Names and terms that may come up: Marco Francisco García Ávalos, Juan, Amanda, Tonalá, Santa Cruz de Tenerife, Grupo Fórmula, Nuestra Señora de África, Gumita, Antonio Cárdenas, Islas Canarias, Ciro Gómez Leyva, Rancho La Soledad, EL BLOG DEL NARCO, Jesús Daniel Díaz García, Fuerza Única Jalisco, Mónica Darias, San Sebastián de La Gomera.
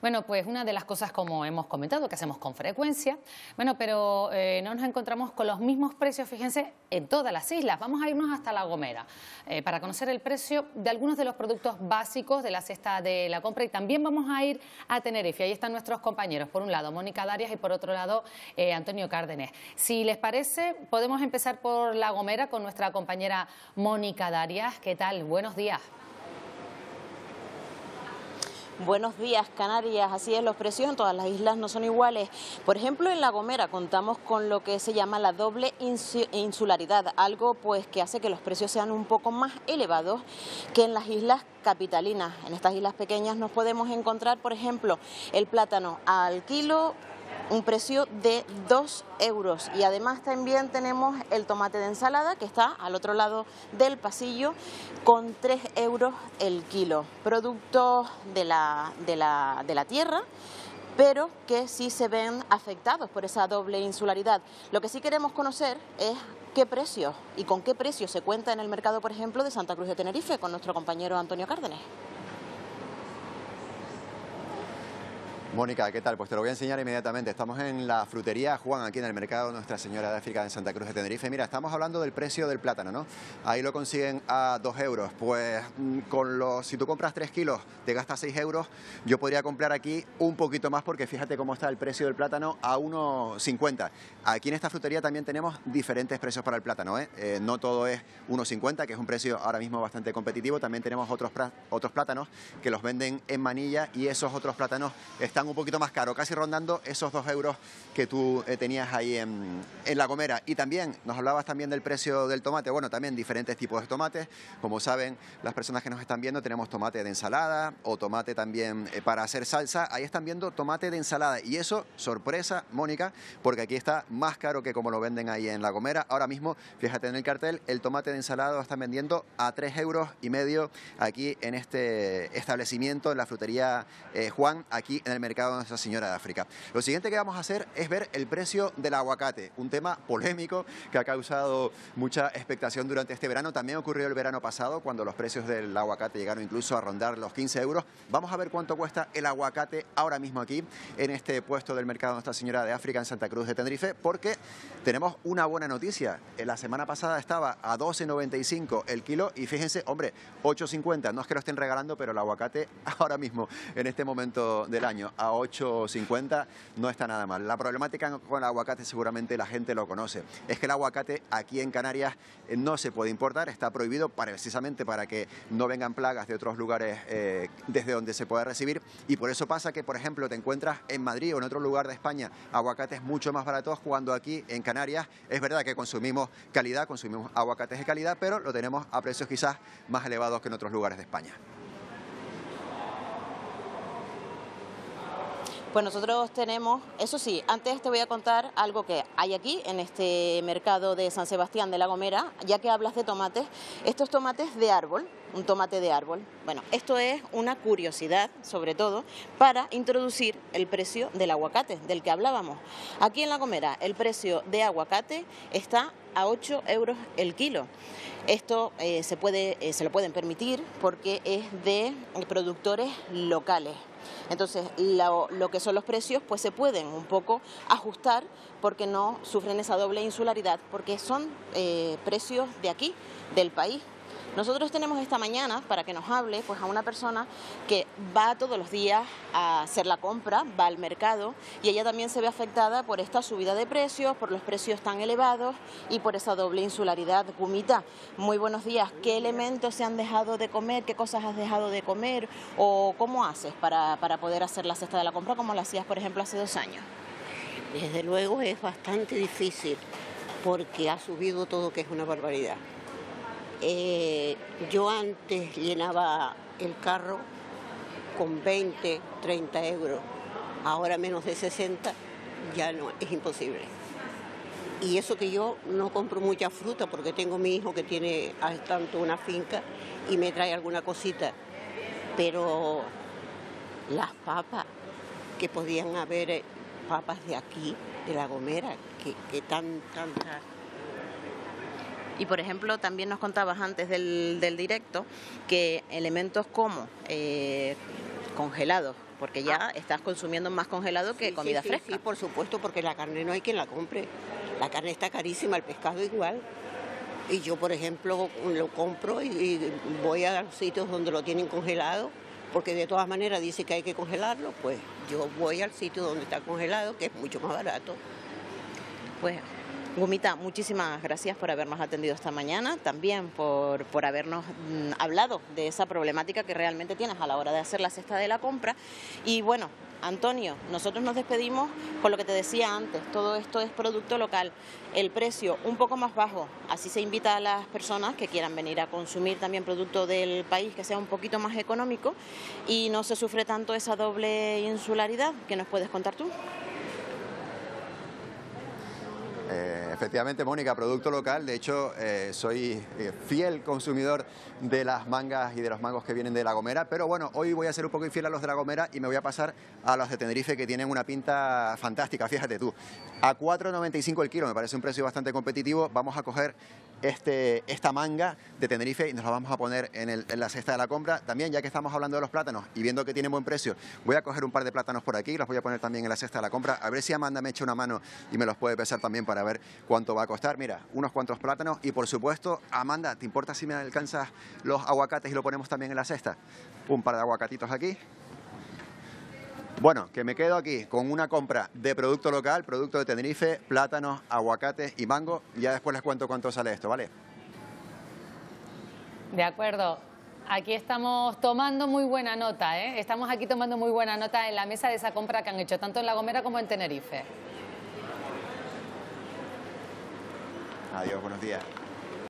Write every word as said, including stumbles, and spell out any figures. Bueno, pues una de las cosas, como hemos comentado, que hacemos con frecuencia, bueno, pero eh, no nos encontramos con los mismos precios, fíjense, en todas las islas. Vamos a irnos hasta La Gomera eh, para conocer el precio de algunos de los productos básicos de la cesta de la compra, y también vamos a ir a Tenerife. Ahí están nuestros compañeros, por un lado Mónica Darias y por otro lado eh, Antonio Cárdenas. Si les parece, podemos empezar por La Gomera con nuestra compañera Mónica Darias. ¿Qué tal? Buenos días. Buenos días, Canarias. Así es, los precios en todas las islas no son iguales. Por ejemplo, en La Gomera contamos con lo que se llama la doble insularidad, algo pues que hace que los precios sean un poco más elevados que en las islas capitalinas. En estas islas pequeñas nos podemos encontrar, por ejemplo, el plátano al kilo, un precio de dos euros. Y además también tenemos el tomate de ensalada, que está al otro lado del pasillo, con tres euros el kilo. Productos de la, de la, de la tierra, pero que sí se ven afectados por esa doble insularidad. Lo que sí queremos conocer es qué precios y con qué precios se cuenta en el mercado, por ejemplo, de Santa Cruz de Tenerife, con nuestro compañero Antonio Cárdenas. Mónica, ¿qué tal? Pues te lo voy a enseñar inmediatamente. Estamos en la frutería Juan, aquí en el mercado Nuestra Señora de África en Santa Cruz de Tenerife. Mira, estamos hablando del precio del plátano, ¿no? Ahí lo consiguen a dos euros. Pues con los, si tú compras tres kilos, te gastas seis euros. Yo podría comprar aquí un poquito más, porque fíjate cómo está el precio del plátano a uno cincuenta. Aquí en esta frutería también tenemos diferentes precios para el plátano, ¿eh? Eh, no todo es uno cincuenta, que es un precio ahora mismo bastante competitivo. También tenemos otros, otros plátanos que los venden en manilla, y esos otros plátanos están un poquito más caro, casi rondando esos dos euros que tú eh, tenías ahí en, en La Gomera. Y también nos hablabas también del precio del tomate. Bueno, también diferentes tipos de tomates. Como saben las personas que nos están viendo, tenemos tomate de ensalada o tomate también eh, para hacer salsa. Ahí están viendo tomate de ensalada, y eso, sorpresa, Mónica, porque aquí está más caro que como lo venden ahí en La Gomera. Ahora mismo, fíjate en el cartel, el tomate de ensalada lo están vendiendo a tres euros y medio aquí en este establecimiento, en la frutería eh, Juan, aquí en el mercado de Nuestra Señora de África. Lo siguiente que vamos a hacer es ver el precio del aguacate, un tema polémico que ha causado mucha expectación durante este verano. También ocurrió el verano pasado, cuando los precios del aguacate llegaron incluso a rondar los quince euros. Vamos a ver cuánto cuesta el aguacate ahora mismo aquí, en este puesto del mercado de Nuestra Señora de África en Santa Cruz de Tenerife, porque tenemos una buena noticia. La semana pasada estaba a doce noventa y cinco el kilo, y fíjense, hombre, ocho cincuenta. No es que lo estén regalando, pero el aguacate ahora mismo, en este momento del año, a ocho cincuenta, no está nada mal. La problemática con el aguacate, seguramente la gente lo conoce, es que el aguacate aquí en Canarias no se puede importar, está prohibido, precisamente para que no vengan plagas de otros lugares eh, desde donde se pueda recibir, y por eso pasa que, por ejemplo, te encuentras en Madrid o en otro lugar de España aguacates mucho más baratos, cuando aquí en Canarias es verdad que consumimos calidad, consumimos aguacates de calidad, pero lo tenemos a precios quizás más elevados que en otros lugares de España. Pues nosotros tenemos, eso sí, antes te voy a contar algo que hay aquí en este mercado de San Sebastián de La Gomera, ya que hablas de tomates, estos tomates de árbol, un tomate de árbol. Bueno, esto es una curiosidad, sobre todo, para introducir el precio del aguacate, del que hablábamos. Aquí en La Gomera el precio de aguacate está a ocho euros el kilo. Esto eh, se puede, eh, se lo pueden permitir porque es de productores locales. Entonces, lo, lo que son los precios, pues se pueden un poco ajustar, porque no sufren esa doble insularidad, porque son eh, precios de aquí, del país. Nosotros tenemos esta mañana, para que nos hable, pues a una persona que va todos los días a hacer la compra, va al mercado, y ella también se ve afectada por esta subida de precios, por los precios tan elevados y por esa doble insularidad. Gumita, muy buenos días. ¿Qué elementos se han dejado de comer? ¿Qué cosas has dejado de comer? ¿O cómo haces para, para poder hacer la cesta de la compra como la hacías, por ejemplo, hace dos años? Desde luego es bastante difícil, porque ha subido todo, que es una barbaridad. Eh, yo antes llenaba el carro con veinte, treinta euros, ahora menos de sesenta, ya no, es imposible. Y eso que yo no compro mucha fruta, porque tengo mi hijo que tiene al tanto una finca y me trae alguna cosita, pero las papas, que podían haber papas de aquí, de La Gomera, que, que tan, tan... Y, por ejemplo, también nos contabas antes del, del directo que elementos como eh, congelados, porque ya ah. estás consumiendo más congelado que sí, comida sí, fresca. Sí, sí, por supuesto, porque la carne no hay quien la compre. La carne está carísima, el pescado igual. Y yo, por ejemplo, lo compro y, y voy a los sitios donde lo tienen congelado, porque de todas maneras dice que hay que congelarlo, pues yo voy al sitio donde está congelado, que es mucho más barato. Pues, Gumita, muchísimas gracias por habernos atendido esta mañana, también por, por habernos mmm, hablado de esa problemática que realmente tienes a la hora de hacer la cesta de la compra. Y bueno, Antonio, nosotros nos despedimos con lo que te decía antes, todo esto es producto local, el precio un poco más bajo, así se invita a las personas que quieran venir a consumir también producto del país que sea un poquito más económico y no se sufre tanto esa doble insularidad. ¿Qué nos puedes contar tú? Eh, efectivamente, Mónica, producto local. De hecho, eh, soy eh, fiel consumidor de las mangas y de los mangos que vienen de La Gomera, pero bueno, hoy voy a ser un poco infiel a los de La Gomera y me voy a pasar a los de Tenerife, que tienen una pinta fantástica, fíjate tú. A cuatro noventa y cinco el kilo, me parece un precio bastante competitivo. Vamos a coger este, esta manga de Tenerife y nos la vamos a poner en, el, en la cesta de la compra. También, ya que estamos hablando de los plátanos y viendo que tienen buen precio, voy a coger un par de plátanos por aquí, los voy a poner también en la cesta de la compra, a ver si Amanda me echa una mano y me los puede pesar también para para ver cuánto va a costar. Mira, unos cuantos plátanos y, por supuesto, Amanda, ¿te importa si me alcanzas los aguacates y lo ponemos también en la cesta? Un par de aguacatitos aquí. Bueno, que me quedo aquí con una compra de producto local, producto de Tenerife, plátanos, aguacates y mango. Ya después les cuento cuánto sale esto, ¿vale? De acuerdo. Aquí estamos tomando muy buena nota, ¿eh? Estamos aquí tomando muy buena nota en la mesa de esa compra que han hecho tanto en La Gomera como en Tenerife. Adiós, buenos días.